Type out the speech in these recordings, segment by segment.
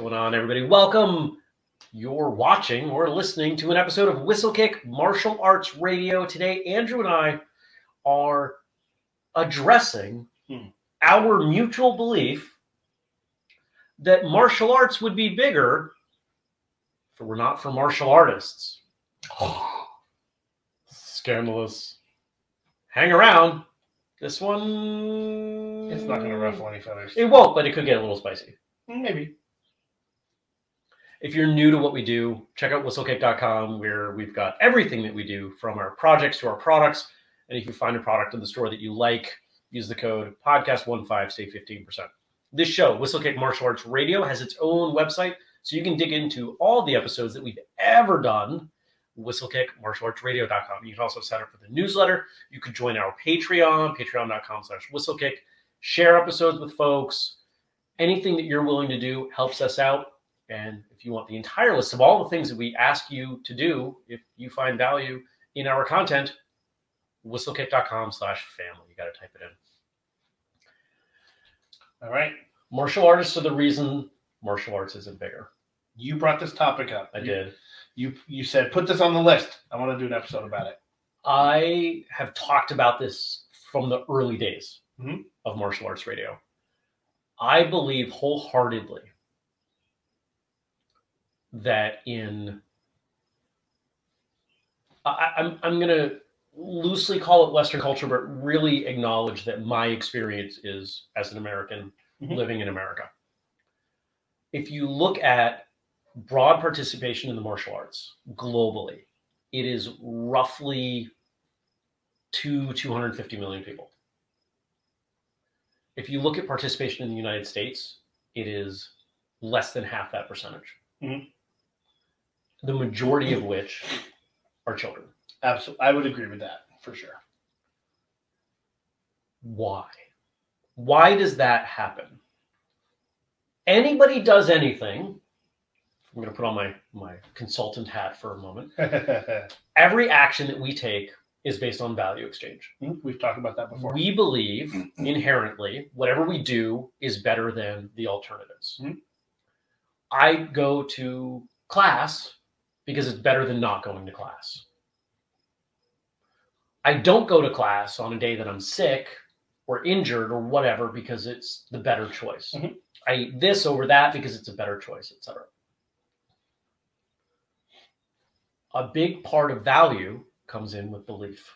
going on, everybody? Welcome. You're watching or listening to an episode of Whistlekick Martial Arts Radio. Today, Andrew and I are addressing our mutual belief that martial arts would be bigger if it were not for martial artists. Scandalous. Hang around. This one... it's not going to ruffle any feathers. It won't, but it could get a little spicy. Maybe. If you're new to what we do, check out whistlekick.com, where we've got everything that we do, from our projects to our products. And if you find a product in the store that you like, use the code podcast15, save 15%. This show, Whistlekick Martial Arts Radio, has its own website, so you can dig into all the episodes that we've ever done, whistlekickmartialartsradio.com. You can also sign up for the newsletter. You can join our Patreon, patreon.com/whistlekick. Share episodes with folks. Anything that you're willing to do helps us out. And if you want the entire list of all the things that we ask you to do, if you find value in our content, whistlekick.com/family. You got to type it in. All right. Martial artists are the reason martial arts isn't bigger. You brought this topic up. I did. You said, put this on the list. I want to do an episode about it. I have talked about this from the early days of Martial Arts Radio. I believe wholeheartedly that in, I'm going to loosely call it Western culture, but really acknowledge that my experience is as an American living in America. If you look at broad participation in the martial arts globally, it is roughly 250 million people. If you look at participation in the United States, it is less than half that percentage. The majority of which are children. Absolutely. I would agree with that for sure. Why? Why does that happen? Anybody does anything. I'm going to put on my consultant hat for a moment. Every action that we take is based on value exchange. We've talked about that before. We believe inherently whatever we do is better than the alternatives. I go to class because it's better than not going to class. I don't go to class on a day that I'm sick or injured or whatever because it's the better choice. I eat this over that because it's a better choice, etc. A big part of value comes in with belief.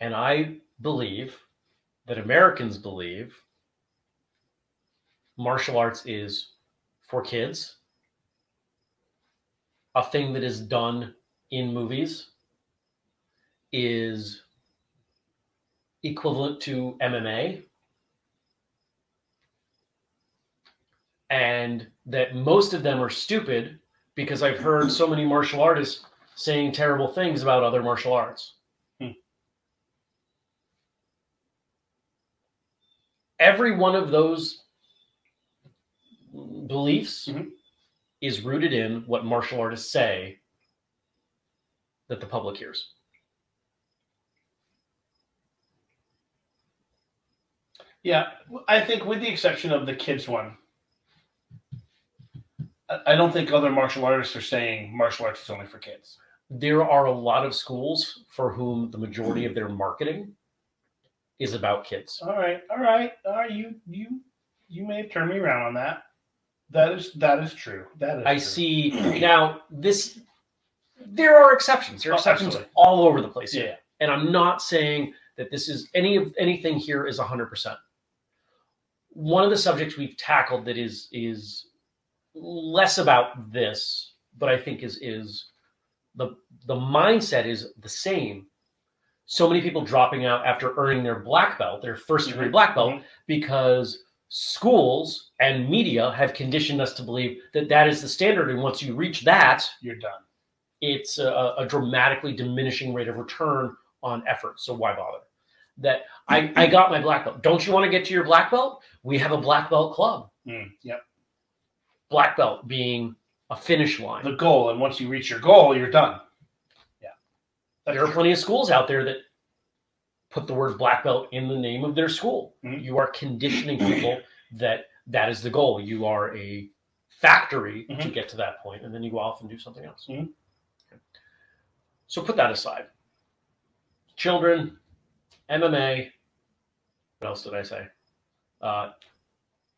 And I believe that Americans believe martial arts is for kids, a thing that is done in movies, is equivalent to MMA, and that most of them are stupid because I've heard so many martial artists saying terrible things about other martial arts. Every one of those beliefs is rooted in what martial artists say that the public hears. Yeah, I think with the exception of the kids one, I don't think other martial artists are saying martial arts is only for kids. There are a lot of schools for whom the majority of their marketing is about kids. All right. You may have turned me around on that. That is true. I see. Now, there are exceptions. There are exceptions all over the place. Yeah. And I'm not saying that this is anything here is 100%. One of the subjects we've tackled that is less about this, but I think is the mindset is the same. So many people dropping out after earning their black belt, their first degree black belt, because schools and media have conditioned us to believe that that is the standard, and once you reach that, you're done. It's a dramatically diminishing rate of return on effort, so why bother? That I got my black belt. Don't you want to get to your black belt? We have a black belt club. Yep. Black belt being a finish line. The goal, and once you reach your goal, you're done. Yeah. There are plenty of schools out there that put the word black belt in the name of their school. You are conditioning people that that is the goal. You are a factory to get to that point, and then you go off and do something else. Okay. So put that aside. Children, MMA, what else did I say?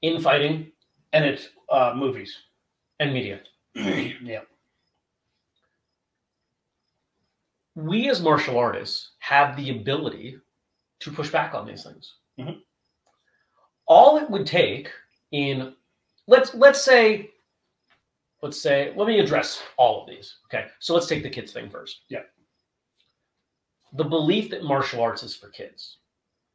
Infighting. And it's movies. And media. Yeah. We as martial artists have the ability to push back on these things. All it would take in, let's say, let me address all of these. Okay. So let's take the kids thing first. Yeah. The belief that martial arts is for kids,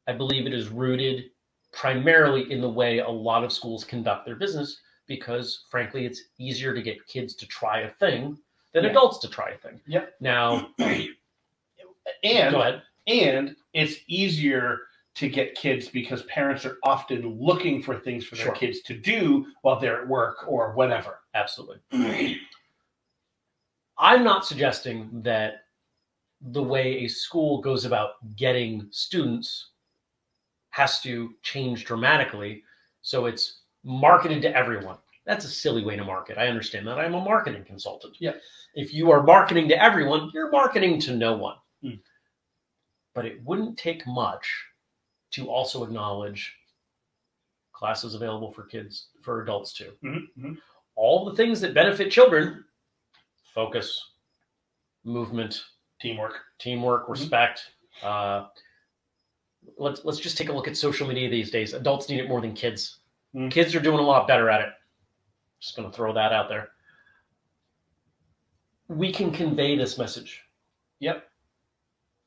I believe it is rooted primarily in the way a lot of schools conduct their business, because frankly, it's easier to get kids to try a thing than adults to try a thing. Now, and it's easier to get kids because parents are often looking for things for their kids to do while they're at work or whatever. Absolutely. I'm not suggesting that the way a school goes about getting students has to change dramatically, so it's marketed to everyone. That's a silly way to market. I understand that. I'm a marketing consultant. If you are marketing to everyone, you're marketing to no one. But it wouldn't take much to also acknowledge classes available for kids, for adults too. All the things that benefit children: focus, movement, teamwork, respect. Let's just take a look at social media these days. Adults need it more than kids. Kids are doing a lot better at it. Just going to throw that out there. We can convey this message.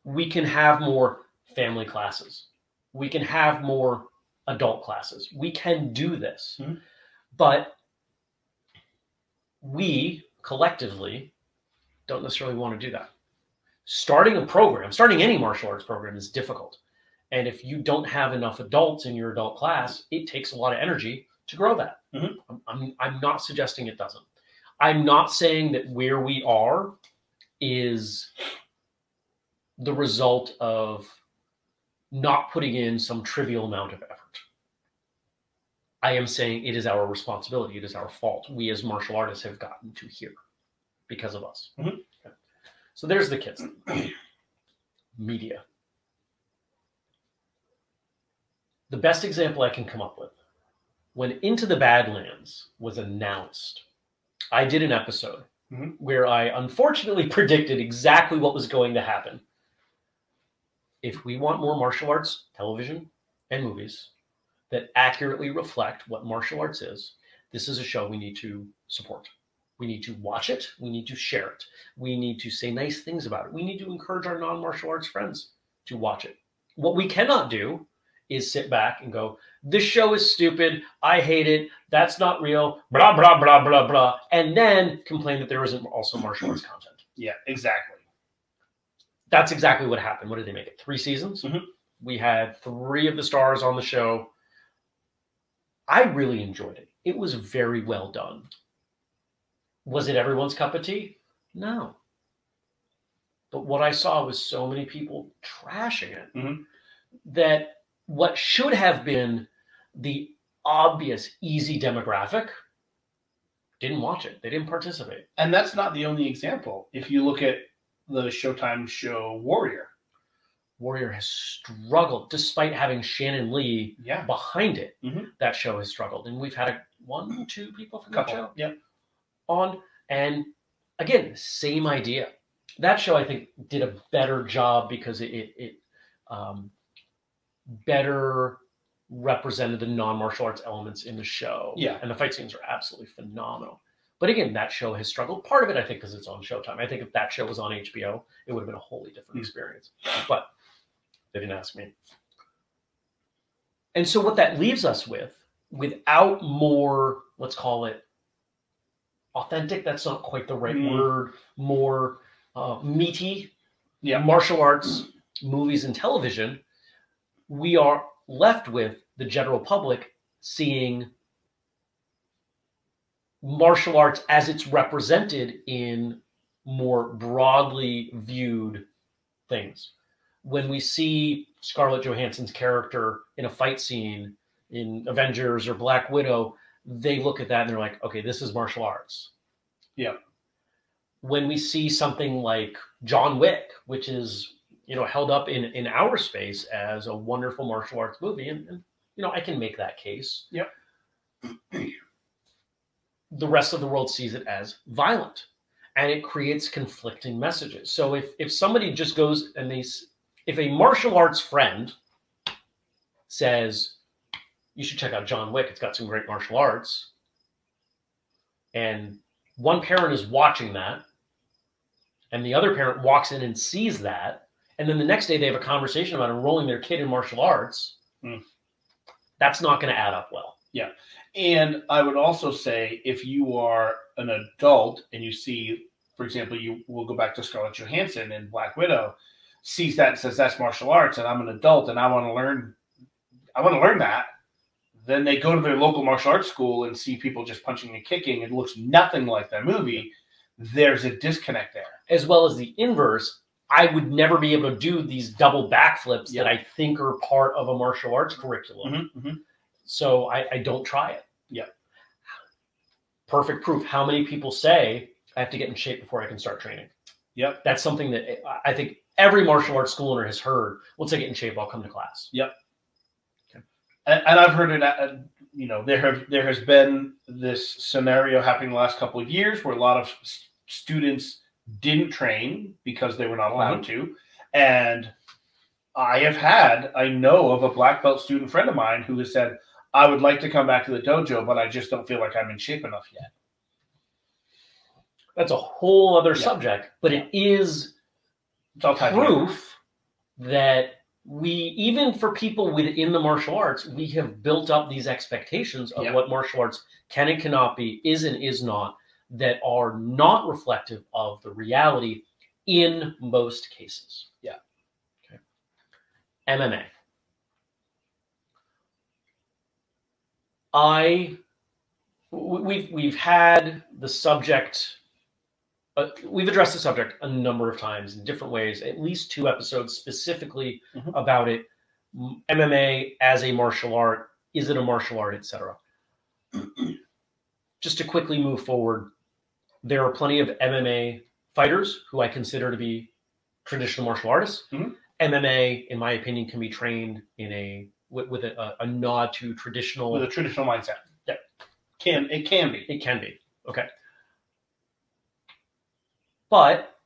We can have more family classes. We can have more adult classes. We can do this. But we collectively don't necessarily want to do that. Starting a program, starting any martial arts program, is difficult. And if you don't have enough adults in your adult class, it takes a lot of energy to grow that. I'm not suggesting it doesn't. I'm not saying that where we are is the result of not putting in some trivial amount of effort. I am saying it is our responsibility. It is our fault. We as martial artists have gotten to here because of us. Okay. So there's the kids. Media. The best example I can come up with: when Into the Badlands was announced, I did an episode where I unfortunately predicted exactly what was going to happen. If we want more martial arts, television and movies that accurately reflect what martial arts is, this is a show we need to support. We need to watch it. We need to share it. We need to say nice things about it. We need to encourage our non-martial arts friends to watch it. What we cannot do is sit back and go, this show is stupid, I hate it, that's not real, blah, blah, blah, blah, blah, and then complain that there isn't also martial arts content. Yeah, exactly. That's exactly what happened. What did they make it? 3 seasons? We had 3 of the stars on the show. I really enjoyed it. It was very well done. Was it everyone's cup of tea? No. But what I saw was so many people trashing it that what should have been the obvious, easy demographic didn't watch it. They didn't participate. And that's not the only example. If you look at the Showtime show Warrior. Warrior has struggled, despite having Shannon Lee behind it. That show has struggled. And we've had two people from that show on. And again, same idea. That show, I think, did a better job because it better represented the non-martial arts elements in the show. And the fight scenes are absolutely phenomenal. But again, that show has struggled. Part of it, I think, because it's on Showtime. I think if that show was on HBO, it would have been a wholly different experience. But they didn't ask me. And so what that leaves us with, without more, let's call it authentic, that's not quite the right word, more meaty martial arts movies and television, we are left with the general public seeing martial arts as it's represented in more broadly viewed things. When we see Scarlett Johansson's character in a fight scene in Avengers or Black Widow, they look at that and they're like, okay, this is martial arts. Yeah. When we see something like John Wick, which is, held up in our space as a wonderful martial arts movie, and I can make that case. Yep. The rest of the world sees it as violent, and it creates conflicting messages. So if somebody just goes and if a martial arts friend says, you should check out John Wick, it's got some great martial arts, and one parent is watching that, and the other parent walks in and sees that, and then the next day they have a conversation about enrolling their kid in martial arts, that's not going to add up well. Yeah. And I would also say, if you are an adult and you see, for example, you will go back to Scarlett Johansson in Black Widow, sees that and says, that's martial arts, and I'm an adult and I want to learn that. Then they go to their local martial arts school and see people just punching and kicking. It looks nothing like that movie. There's a disconnect there. As well as the inverse, I would never be able to do these double backflips that I think are part of a martial arts curriculum. So I don't try it. Yeah. Perfect proof. How many people say, I have to get in shape before I can start training? Yep. That's something that I think every martial arts school owner has heard. Once I get in shape, I'll come to class. Yep. And I've heard it, there has been this scenario happening the last couple of years where a lot of students didn't train because they were not allowed to. And I know of a black belt student friend of mine who has said, I would like to come back to the dojo, but I just don't feel like I'm in shape enough yet. That's a whole other subject, but it is proof that even for people within the martial arts, we have built up these expectations of what martial arts can and cannot be, is and is not, that are not reflective of the reality in most cases. Yeah. Okay. MMA. We've addressed the subject a number of times in different ways, at least two episodes specifically about it. MMA as a martial art, is it a martial art, etc. Just to quickly move forward, there are plenty of MMA fighters who I consider to be traditional martial artists. MMA, in my opinion, can be trained with a nod to traditional... With a traditional mindset. Yeah. It can be. Okay. But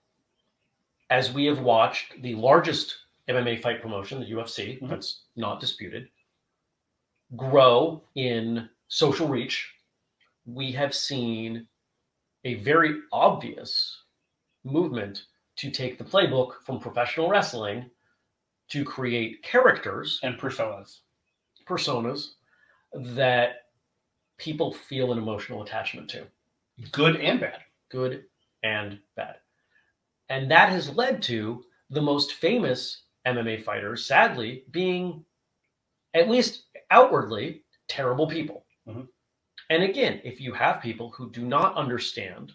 as we have watched the largest MMA fight promotion, the UFC, that's not disputed, grow in social reach, we have seen a very obvious movement to take the playbook from professional wrestling to create characters and personas that people feel an emotional attachment to. Good and bad. And that has led to the most famous MMA fighters, sadly, being, at least outwardly, terrible people. And again, if you have people who do not understand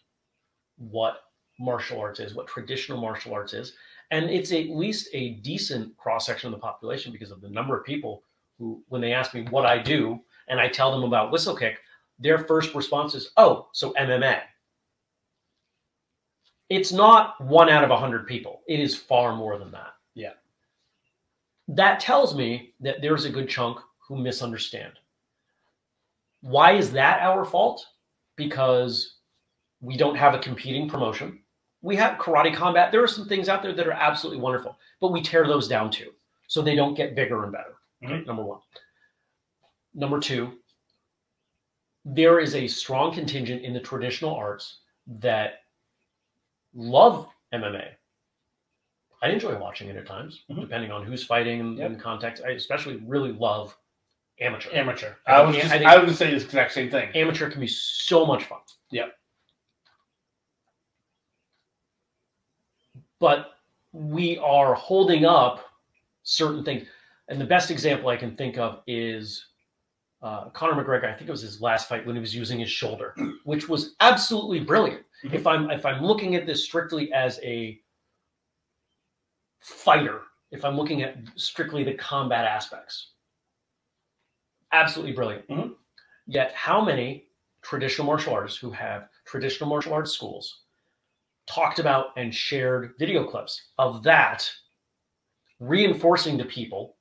what martial arts is, what traditional martial arts is, and it's at least a decent cross-section of the population because of the number of people who, when they ask me what I do, and I tell them about Whistlekick, their first response is, oh, so MMA. It's not 1 out of 100 people. It is far more than that. Yeah. That tells me that there's a good chunk who misunderstand. Why is that our fault? Because we don't have a competing promotion. We have Karate Combat. There are some things out there that are absolutely wonderful, but we tear those down too, so they don't get bigger and better. Okay, number one. Number two, there is a strong contingent in the traditional arts that love MMA. I enjoy watching it at times, depending on who's fighting and the context. I especially really love amateur. I would say the exact same thing. Amateur can be so much fun. Yep. But we are holding up certain things. And the best example I can think of is Conor McGregor. I think it was his last fight when he was using his shoulder, which was absolutely brilliant. If I'm looking at this strictly as a fighter, if I'm looking at strictly the combat aspects, absolutely brilliant. Mm-hmm. Yet how many traditional martial artists who have traditional martial arts schools talked about and shared video clips of that, reinforcing to people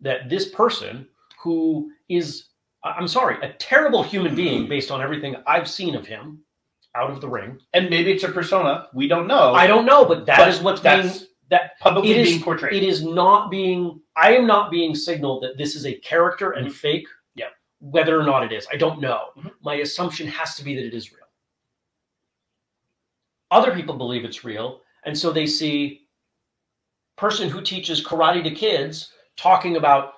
that this person who is, I'm sorry, a terrible human being based on everything I've seen of him out of the ring. And maybe it's a persona. We don't know. I don't know, but that is what's being publicly being portrayed. It is not being, I am not being signaled that this is a character and fake. Yeah. Whether or not it is, I don't know. Mm-hmm. My assumption has to be that it is real. Other people believe it's real. And so they see person who teaches karate to kids talking about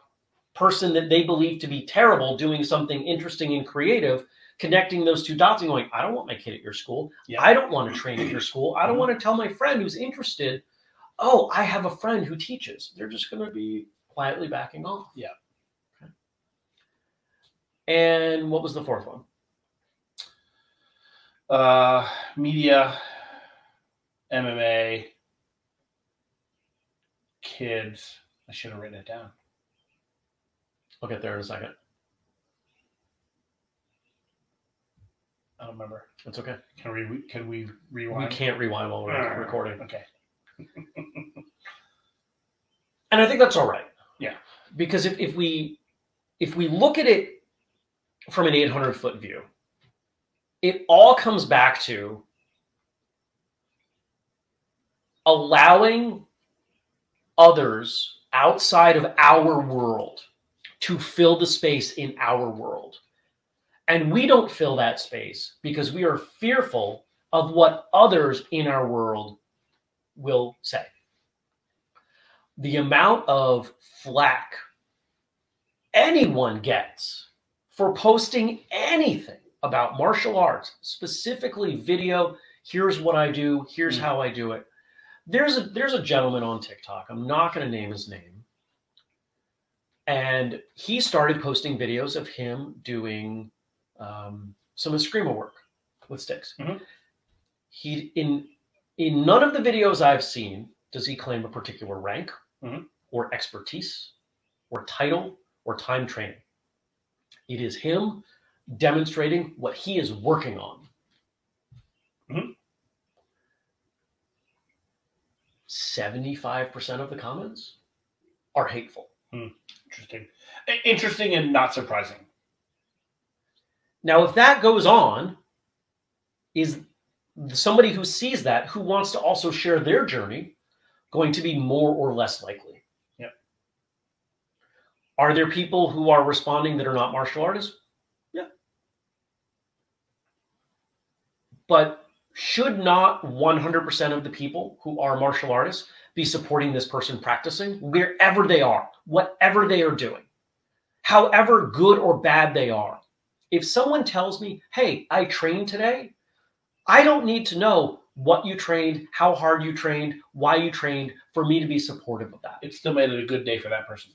person that they believe to be terrible doing something interesting and creative, connecting those two dots and going, I don't want my kid at your school. Yeah. I don't want to train at your school. I don't want to tell my friend who's interested, oh, I have a friend who teaches. They're just going to be quietly backing off. Yeah. Okay. And what was the fourth one? Media, MMA, kids. I should have written it down. I'll get there in a second. I don't remember. That's okay. Can we rewind? We can't rewind while we're recording. Okay. And I think that's all right. Yeah. Because if we look at it from an 800-foot view, it all comes back to allowing others outside of our world to fill the space in our world. And we don't fill that space because we are fearful of what others in our world will say. The amount of flack anyone gets for posting anything about martial arts, specifically video, here's what I do, here's how I do it. There's a gentleman on TikTok, I'm not going to name his name, and he started posting videos of him doing some eskrima work with sticks. Mm-hmm. He in none of the videos I've seen does he claim a particular rank, mm-hmm, or expertise or title or time training. It is him demonstrating what he is working on. Mm-hmm. 75% of the comments are hateful. Mm. Interesting and not surprising. Now, if that goes on, is somebody who sees that, who wants to also share their journey, going to be more or less likely? Yep. Are there people who are responding that are not martial artists? Yeah. But should not 100% of the people who are martial artists be supporting this person practicing wherever they are, whatever they are doing, however good or bad they are? If someone tells me, hey, I trained today, I don't need to know what you trained, how hard you trained, why you trained, for me to be supportive of that. It still made it a good day for that person.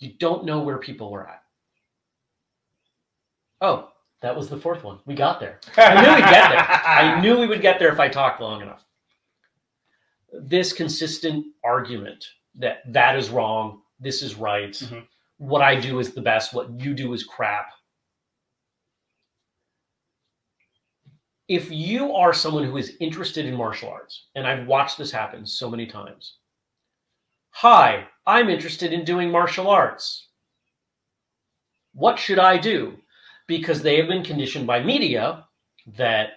You don't know where people are at. Oh, that was the fourth one. We got there. I knew we'd get there. I knew we would get there if I talked long enough. This consistent argument that that is wrong, this is right, mm-hmm, what I do is the best, what you do is crap. If you are someone who is interested in martial arts, and I've watched this happen so many times, hi, I'm interested in doing martial arts. What should I do? Because they have been conditioned by media that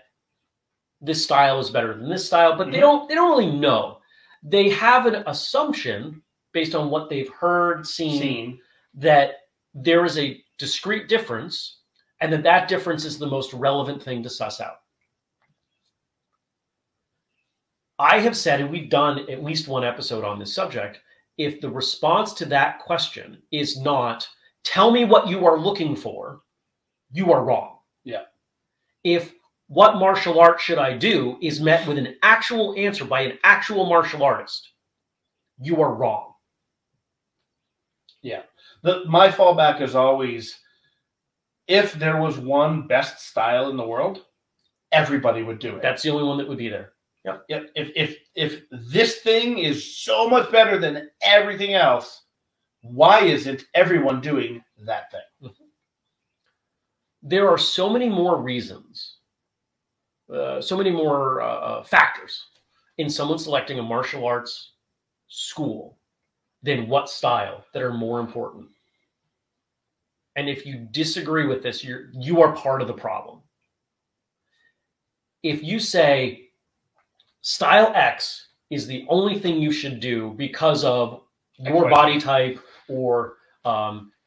this style is better than this style, but they don't really know. They have an assumption based on what they've heard, seen, that there is a discrete difference and that that difference is the most relevant thing to suss out. I have said, and we've done at least one episode on this subject, if the response to that question is not, tell me what you are looking for, you are wrong. Yeah. If what martial art should I do is met with an actual answer by an actual martial artist, you are wrong. Yeah. My fallback is always, if there was one best style in the world, everybody would do it. That's the only one that would be there. Yep. Yep. If this thing is so much better than everything else, why isn't everyone doing that thing? There are so many more reasons, so many more factors in someone selecting a martial arts school than what style that are more important. And if you disagree with this, you are part of the problem. If you say style X is the only thing you should do because of your body type, or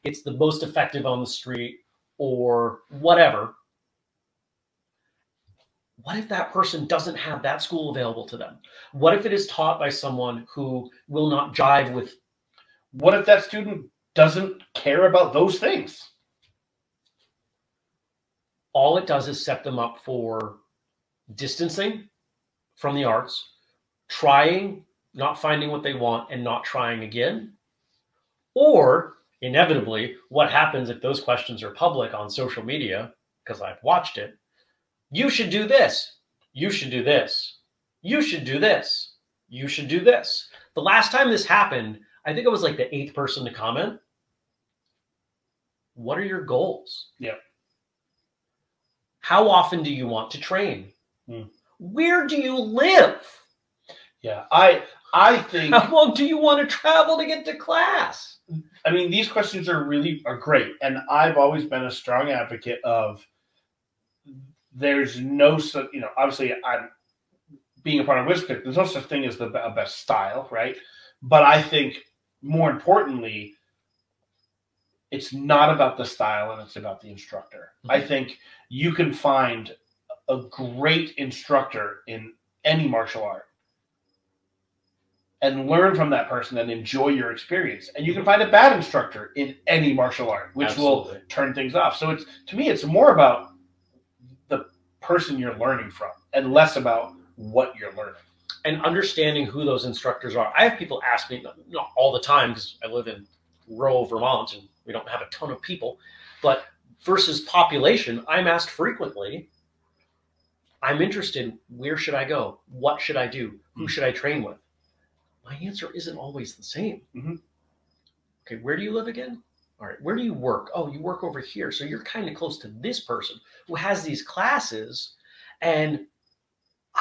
it's the most effective on the street, or whatever, what if that person doesn't have that school available to them? What if it is taught by someone who will not jive with? What if that student doesn't care about those things? All it does is set them up for distancing from the arts, trying, not finding what they want, and not trying again. Or inevitably, what happens if those questions are public on social media, because I've watched it, you should do this. You should do this. You should do this. You should do this. The last time this happened, I think I was like the 8th person to comment. What are your goals? Yeah. How often do you want to train? Mm. Where do you live? Yeah, I think... How long do you want to travel to get to class? I mean, these questions are great. And I've always been a strong advocate of... There's no, you know, obviously I'm being a part of Whistlekick, there's no such thing as the best style, right? But I think more importantly, it's not about the style and it's about the instructor. Mm-hmm. I think you can find a great instructor in any martial art and learn from that person and enjoy your experience. And you can find a bad instructor in any martial art, which will turn things off. So it's, to me, it's more about person you're learning from and less about what you're learning, and understanding who those instructors are. I have people ask me, not all the time because I live in rural Vermont and we don't have a ton of people, but versus population, I'm asked frequently, I'm interested, where should I go? What should I do? Who should I train with? My answer isn't always the same. Okay, where do you live again? All right, where do you work? Oh, you work over here. So you're kind of close to this person who has these classes. And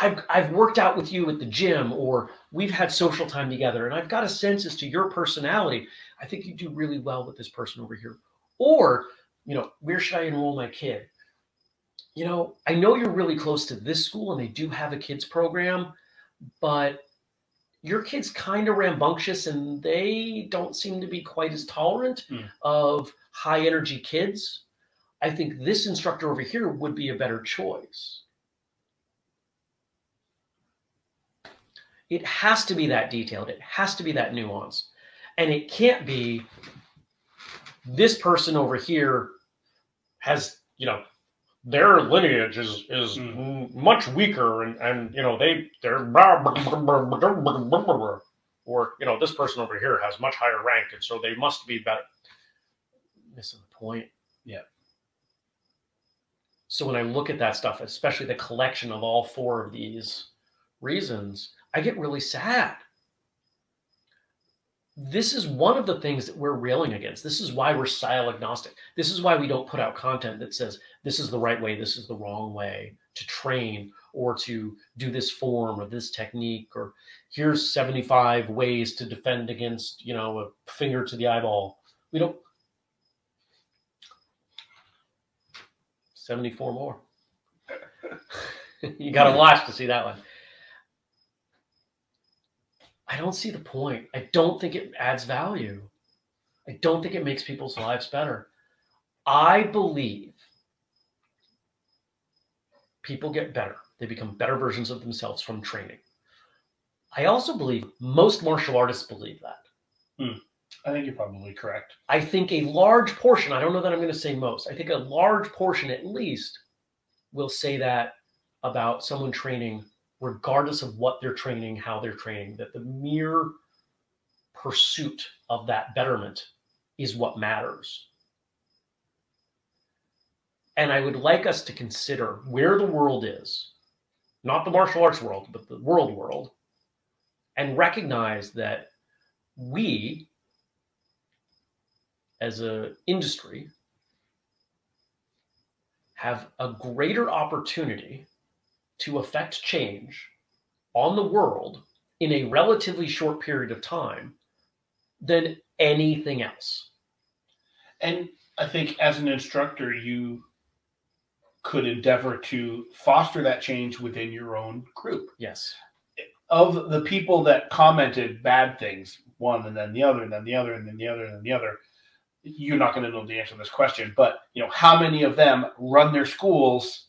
I've worked out with you at the gym, or we've had social time together, and I've got a sense as to your personality. I think you do really well with this person over here. Or, you know, where should I enroll my kid? You know, I know you're really close to this school and they do have a kids program, but your kid's kind of rambunctious and they don't seem to be quite as tolerant of high energy kids. I think this instructor over here would be a better choice. It has to be that detailed. It has to be that nuanced. And it can't be this person over here has, you know, their lineage is much weaker, and you know, they're or, you know, this person over here has much higher rank, and so they must be better. Missing the point. Yeah. So when I look at that stuff, especially the collection of all four of these reasons, I get really sad. This is one of the things that we're railing against. This is why we're style agnostic. This is why we don't put out content that says this is the right way, this is the wrong way to train, or to do this form or this technique, or here's 75 ways to defend against, you know, a finger to the eyeball. We don't. 74 more. You got to watch to see that one. I don't see the point. I don't think it adds value. I don't think it makes people's lives better. I believe people get better. They become better versions of themselves from training. I also believe most martial artists believe that. I think you're probably correct. I think a large portion, I don't know that I'm going to say most, I think a large portion at least will say that about someone training, regardless of what they're training, how they're training, that the mere pursuit of that betterment is what matters. And I would like us to consider where the world is, not the martial arts world, but the world, and recognize that we as an industry have a greater opportunity to affect change on the world in a relatively short period of time than anything else. And I think as an instructor, you could endeavor to foster that change within your own group. Yes. Of the people that commented bad things, one and then the other and then the other and then the other and then the other, you're not going to know the answer to this question, but you know, how many of them run their schools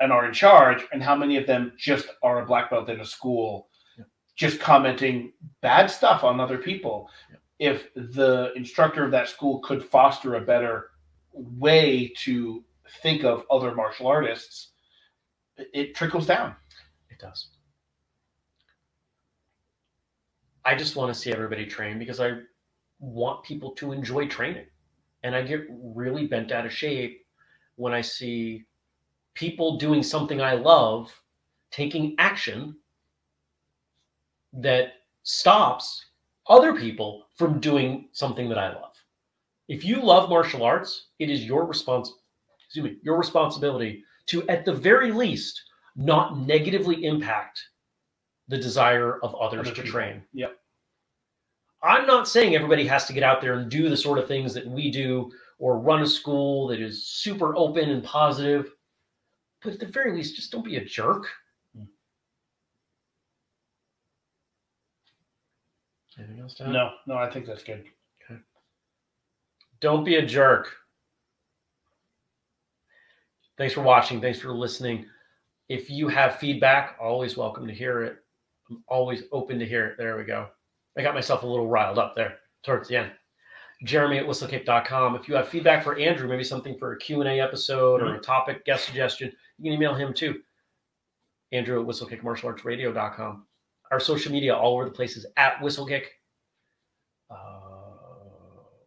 and are in charge, and how many of them just are a black belt in a school, yeah, just commenting bad stuff on other people? Yeah. If the instructor of that school could foster a better way to think of other martial artists, it trickles down. It does. I just want to see everybody train because I want people to enjoy training. And I get really bent out of shape when I see people doing something I love, taking action that stops other people from doing something that I love. If you love martial arts, it is your responsibility to, at the very least, not negatively impact the desire of others to train. Yep. I'm not saying everybody has to get out there and do the sort of things that we do or run a school that is super open and positive, but at the very least, just don't be a jerk. Anything else, Dad? No, I think that's good. Okay. Don't be a jerk. Thanks for watching. Thanks for listening. If you have feedback, always welcome to hear it. I'm always open to hear it. There we go. I got myself a little riled up there towards the end. Jeremy at whistlekick.com. If you have feedback for Andrew, maybe something for a Q&A episode, mm-hmm, or a topic, guest suggestion, you can email him too. Andrew at whistlekickmartialartsradio.com. Our social media all over the place is at Whistlekick.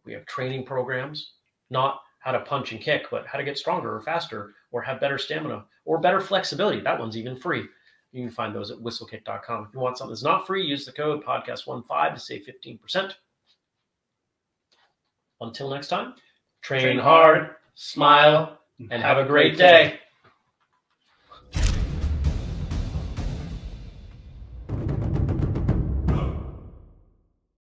We have training programs, not how to punch and kick, but how to get stronger or faster or have better stamina or better flexibility. That one's even free. You can find those at whistlekick.com. If you want something that's not free, use the code podcast15 to save 15%. Until next time, train hard, smile, and have a great day.